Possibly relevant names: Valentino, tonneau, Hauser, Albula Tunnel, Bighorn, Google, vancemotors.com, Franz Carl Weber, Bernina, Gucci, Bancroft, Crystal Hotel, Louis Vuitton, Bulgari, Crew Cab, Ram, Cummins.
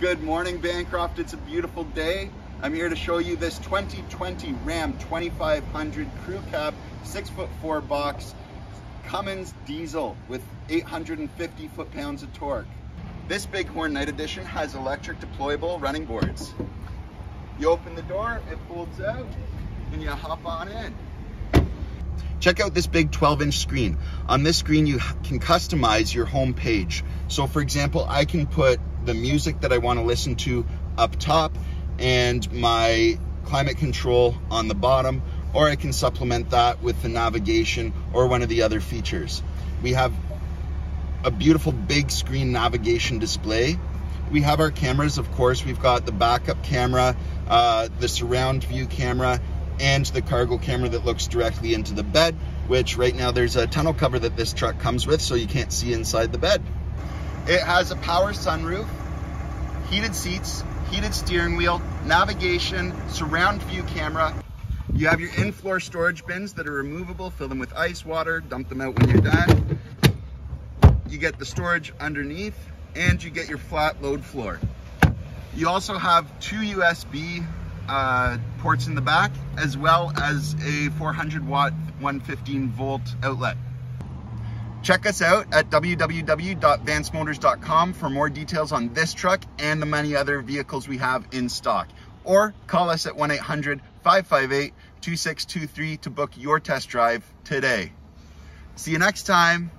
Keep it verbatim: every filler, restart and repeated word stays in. Good morning, Bancroft. It's a beautiful day. I'm here to show you this twenty twenty Ram twenty-five hundred Crew Cab six foot four box Cummins diesel with eight hundred fifty foot-pounds of torque. This Bighorn Night Edition has electric deployable running boards. You open the door, it folds out, and you hop on in. Check out this big twelve inch screen. On this screen, you can customize your home page. So for example, I can put the music that I want to listen to up top and my climate control on the bottom, or I can supplement that with the navigation or one of the other features. We have a beautiful big screen navigation display. We have our cameras, of course. We've got the backup camera, uh, the surround view camera, and the cargo camera that looks directly into the bed, which right now there's a tonneau cover that this truck comes with, so you can't see inside the bed. It has a power sunroof, heated seats, heated steering wheel, navigation, surround view camera. You have your in-floor storage bins that are removable. Fill them with ice water, dump them out when you're done. You get the storage underneath, and you get your flat load floor. You also have two U S B uh, ports in the back, as well as a four hundred watt, one fifteen volt outlet. Check us out at w w w dot vance motors dot com for more details on this truck and the many other vehicles we have in stock. Or call us at one eight hundred, five five eight, two six two three to book your test drive today. See you next time.